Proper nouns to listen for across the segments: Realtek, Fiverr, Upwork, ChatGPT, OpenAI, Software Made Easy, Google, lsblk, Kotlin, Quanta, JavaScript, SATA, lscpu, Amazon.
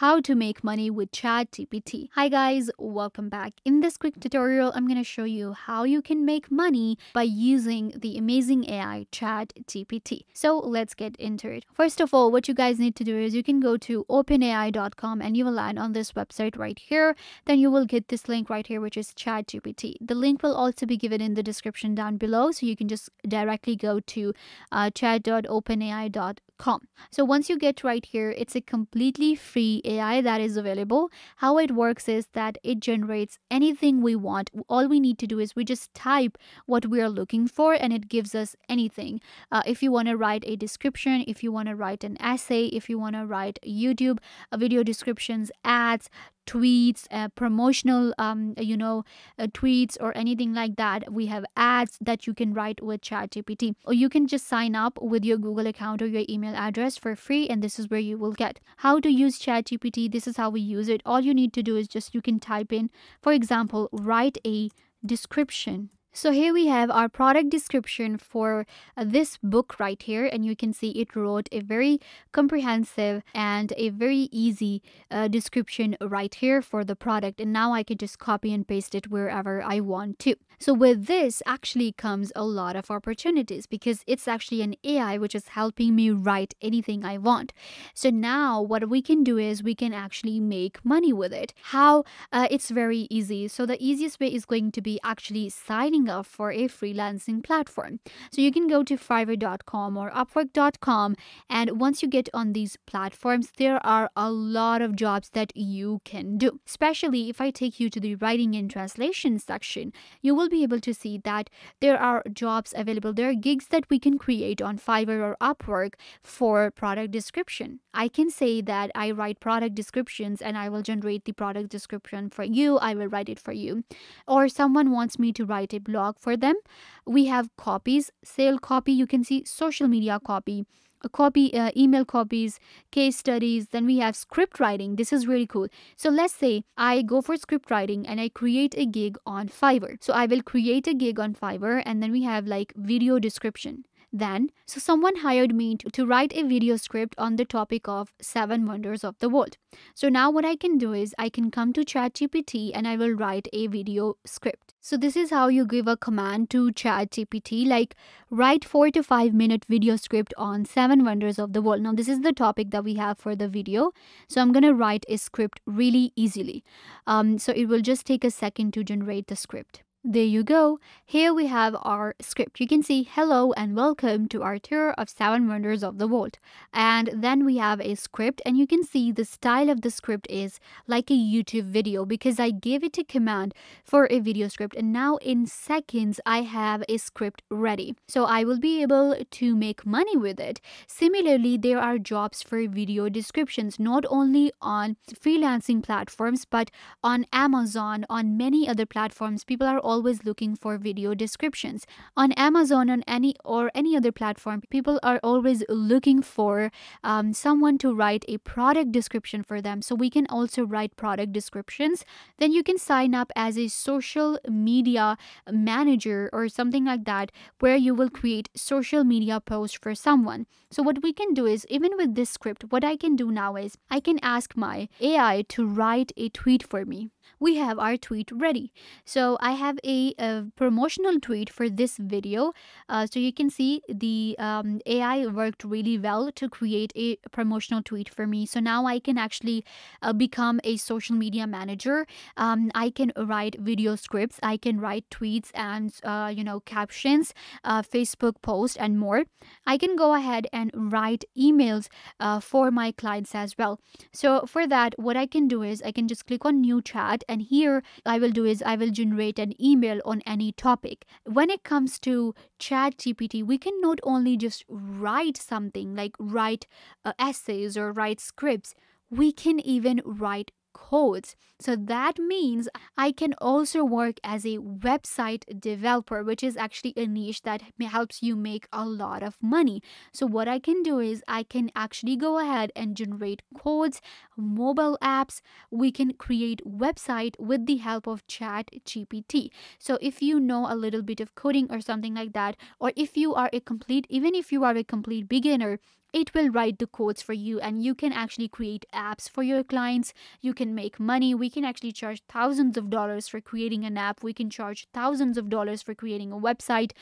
How to make money with ChatGPT. Hi guys, welcome back. In this quick tutorial, I'm going to show you how you can make money by using the amazing AI ChatGPT. So let's get into it. First of all, what you guys need to do is you can go to openai.com and you will land on this website right here. Then you will get this link right here, which is ChatGPT. The link will also be given in the description down below. So you can just directly go to chat.openai.com. So once you get right here, it's a completely free AI that is available. How it works is that it generates anything we want. All we need to do is we just type what we are looking for and it gives us anything. If you want to write a description, if you want to write an essay, if you want to write YouTube video descriptions, ads, tweets, promotional tweets or anything like that. We have ads that you can write with ChatGPT, or you can just sign up with your Google account or your email address for free, and this is where you will get how to use ChatGPT. This is how we use it. All you need to do is just you can type in, for example, write a description. So here we have our product description for this book right here, and you can see it wrote a very comprehensive and a very easy description right here for the product, and now I could just copy and paste it wherever I want to. So with this actually comes a lot of opportunities because it's actually an AI which is helping me write anything I want. So now what we can do is we can actually make money with it. How? It's very easy. So the easiest way is going to be actually signing up for a freelancing platform. So you can go to Fiverr.com or Upwork.com, and once you get on these platforms, there are a lot of jobs that you can do. Especially if I take you to the writing and translation section, you will be able to see that there are jobs available. There are gigs that we can create on Fiverr or Upwork for product description. I can say that I write product descriptions and I will generate the product description for you. I will write it for you. Or someone wants me to write a blog for them. We have copies, sale copy, you can see social media copy, email copies, case studies. Then we have script writing. This is really cool. So let's say I go for script writing and I create a gig on Fiverr. So I will create a gig on Fiverr, and then we have like video description. Then, so someone hired me to write a video script on the topic of 7 wonders of the world. So now what I can do is I can come to ChatGPT and I will write a video script. So this is how you give a command to ChatGPT, like write 4 to 5 minute video script on 7 wonders of the world. Now this is the topic that we have for the video. So I'm going to write a script really easily. So it will just take a second to generate the script. There you go. Here we have our script. You can see hello and welcome to our tour of 7 wonders of the world. And then we have a script, and you can see the style of the script is like a YouTube video because I gave it a command for a video script, and now in seconds I have a script ready. So I will be able to make money with it. Similarly, there are jobs for video descriptions, not only on freelancing platforms but on Amazon, on many other platforms. People are always looking for video descriptions on Amazon, on any other platform. People are always looking for someone to write a product description for them. So we can also write product descriptions. Then you can sign up as a social media manager or something like that, where you will create social media posts for someone. So what we can do is, even with this script, what I can do now is I can ask my AI to write a tweet for me. We have our tweet ready. So I have a promotional tweet for this video. So you can see the AI worked really well to create a promotional tweet for me. So now I can actually become a social media manager. I can write video scripts. I can write tweets and, captions, Facebook posts and more. I can go ahead and write emails for my clients as well. So for that, what I can do is I can just click on new chat. And here I will do is I will generate an email on any topic. When it comes to ChatGPT, we can not only just write something like write essays or write scripts, we can even write codes. So that means I can also work as a website developer, which is actually a niche that helps you make a lot of money. So what I can do is I can actually go ahead and generate codes, mobile apps. We can create website with the help of ChatGPT. So if you know a little bit of coding or something like that, or if you are a complete beginner, It will write the codes for you, and you can actually create apps for your clients. You can make money. We can actually charge thousands of dollars for creating an app. We can charge thousands of dollars for creating a website.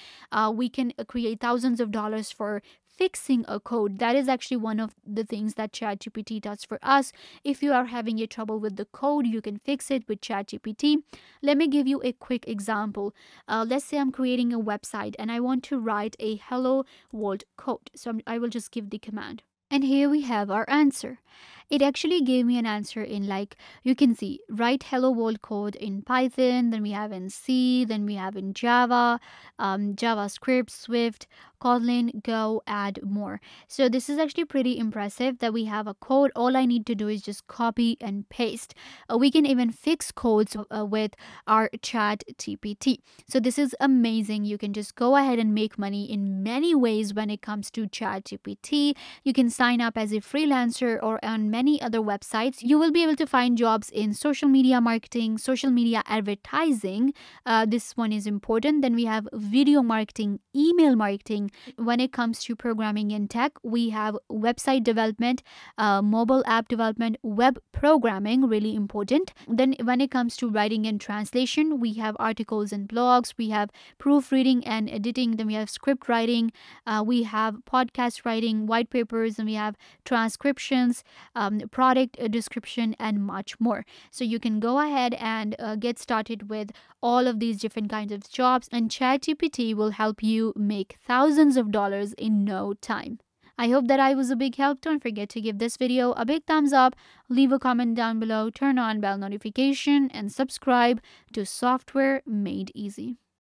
We can create thousands of dollars for fixing a code. That is actually one of the things that ChatGPT does for us. If you are having a trouble with the code, you can fix it with ChatGPT. Let me give you a quick example. Let's say I'm creating a website and I want to write a hello world code. So I will just give the command. And here we have our answer. It actually gave me an answer in, like, you can see, write hello world code in Python, then we have in C, then we have in Java, JavaScript, Swift, Kotlin, Go, add more. So this is actually pretty impressive that we have a code. All I need to do is just copy and paste. We can even fix codes with our ChatGPT. So this is amazing. You can just go ahead and make money in many ways when it comes to ChatGPT. You can sign up as a freelancer or on many other websites. You will be able to find jobs in social media marketing, social media advertising. This one is important. Then we have video marketing, email marketing. When it comes to programming in tech, we have website development, mobile app development, web programming, really important. Then when it comes to writing and translation, we have articles and blogs, we have proofreading and editing, then we have script writing, we have podcast writing, white papers, and we have transcriptions, product description, and much more. So you can go ahead and get started with all of these different kinds of jobs, and ChatGPT will help you make thousands of dollars in no time. I hope that I was a big help. Don't forget to give this video a big thumbs up, leave a comment down below, turn on bell notification, and subscribe to Software Made Easy.